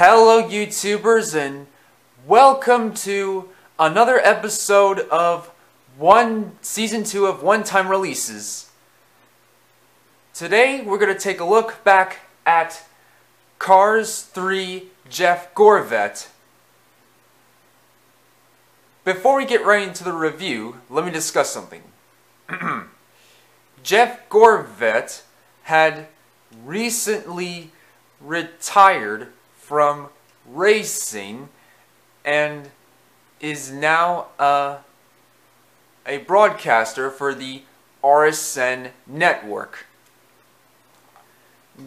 Hello YouTubers, and welcome to another episode of Season 2 of One-Time Releases. Today we're going to take a look back at Cars 3 Jeff Gorvette. Before we get right into the review, let me discuss something. Jeff Gorvette had recently retired from racing and is now a broadcaster for the RSN Network.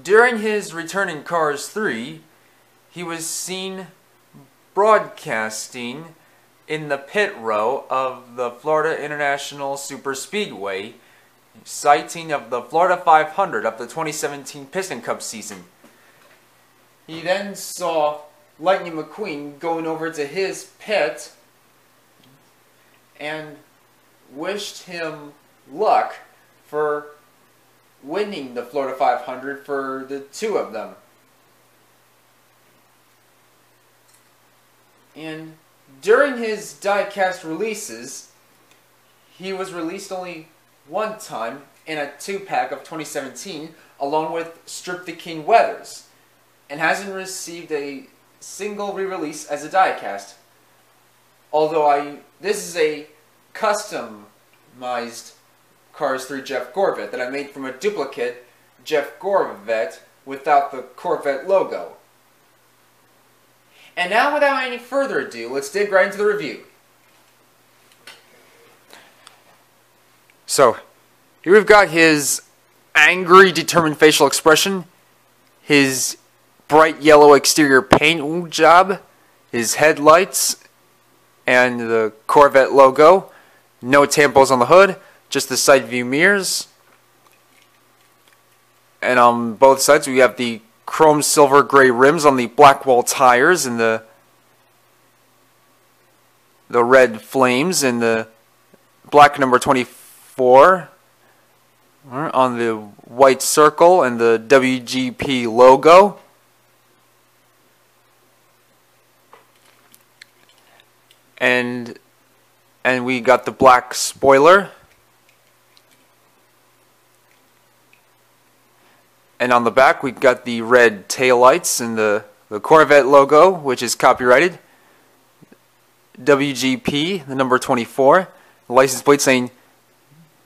During his return in Cars 3, he was seen broadcasting in the pit row of the Florida International Super Speedway, sighting of the Florida 500 of the 2017 Piston Cup season. He then saw Lightning McQueen going over to his pit and wished him luck for winning the Florida 500 for the two of them. And during his diecast releases, he was released only one time in a 2-pack of 2017 along with Strip the King Weathers, and hasn't received a single re-release as a diecast. Although this is a customized Cars 3 Jeff Gorvette that I made from a duplicate Jeff Gorvette without the Corvette logo. And now, without any further ado, let's dig right into the review. So, here we've got his angry, determined facial expression, his bright yellow exterior paint job, his headlights, and the Corvette logo. No tampons on the hood, just the side view mirrors. And on both sides we have the chrome silver gray rims on the black wall tires and the red flames and the black number 24 on the white circle and the WGP logo. And we got the black spoiler. And on the back we got the red taillights and the Corvette logo, which is copyrighted. WGP, the number 24. The license plate saying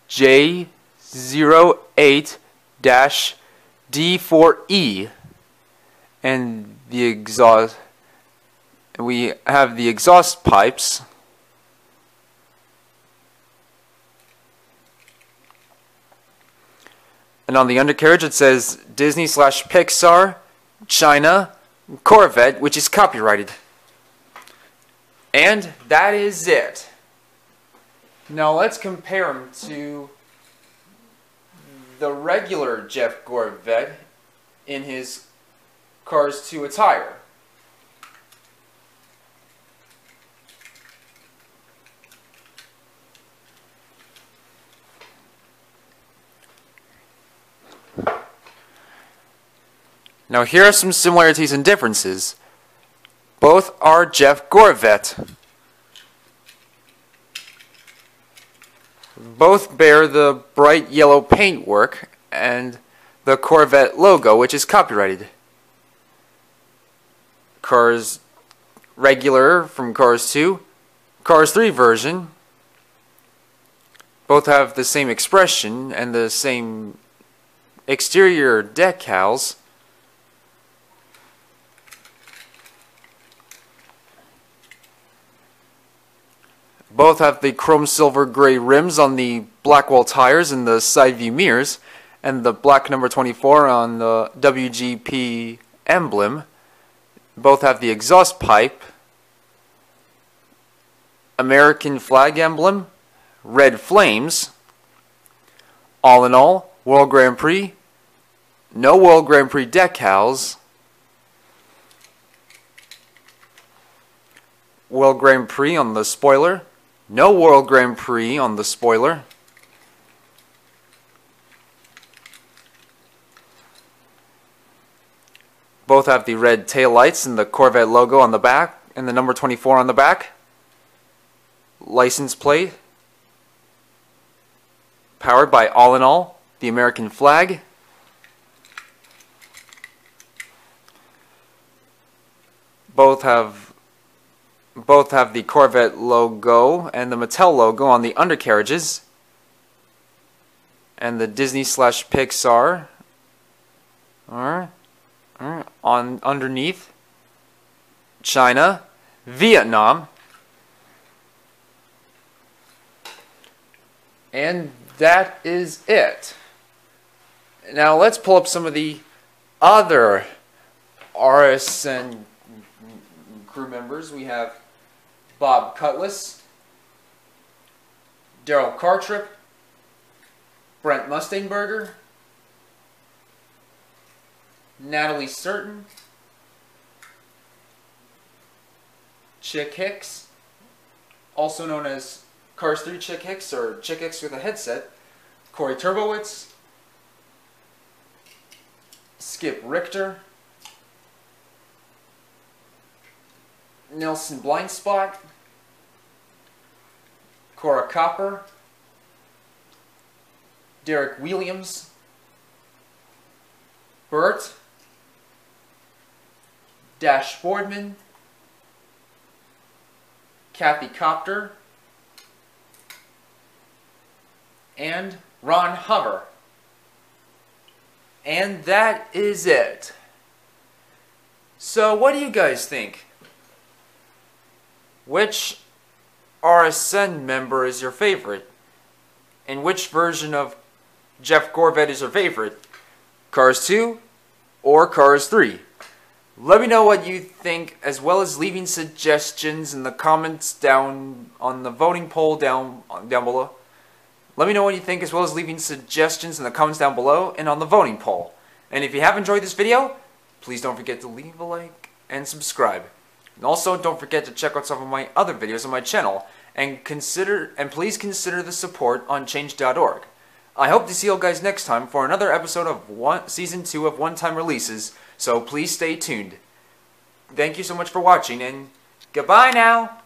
J08-D4E. And the exhaust... we have the exhaust pipes, and on the undercarriage it says Disney/Pixar, China, Corvette, which is copyrighted. And that is it. Now let's compare them to the regular Jeff Gorvette in his Cars 2 attire. Now here are some similarities and differences. Both are Jeff Gorvette. Both bear the bright yellow paintwork and the Corvette logo, which is copyrighted. Cars regular from Cars 2, Cars 3 version. Both have the same expression and the same exterior decals. Both have the chrome silver gray rims on the black wall tires and the side view mirrors, and the black number 24 on the WGP emblem. Both have the exhaust pipe, American flag emblem, red flames. All in all, World Grand Prix, no World Grand Prix decals. World Grand Prix on the spoiler. No World Grand Prix on the spoiler. Both have the red taillights and the Corvette logo on the back and the number 24 on the back. License plate. Powered by All in All, the American flag. Both have the Corvette logo and the Mattel logo on the undercarriages. And the Disney/Pixar on underneath. China, Vietnam. And that is it. Now let's pull up some of the other RSN crew members. We have Bob Cutlass, Daryl Cartrip, Brent Mustangberger, Natalie Certain, Chick Hicks, also known as Cars 3 Chick Hicks or Chick Hicks with a headset, Corey Turbowitz, Skip Richter, Nelson Blindspot, Cora Copper, Derek Williams, Bert, Dash Boardman, Kathy Copter, and Ron Hover. And that is it. So what do you guys think? Which RSN member is your favorite? And which version of Jeff Gorvette is your favorite? Cars 2 or Cars 3? Let me know what you think, as well as leaving suggestions in the comments down on the voting poll down below. Let me know what you think, as well as leaving suggestions in the comments down below and on the voting poll. And if you have enjoyed this video, please don't forget to leave a like and subscribe. And also don't forget to check out some of my other videos on my channel, and please consider the support on change.org. I hope to see you guys next time for another episode of Season 2 of One-Time Releases, so please stay tuned. Thank you so much for watching, and goodbye now!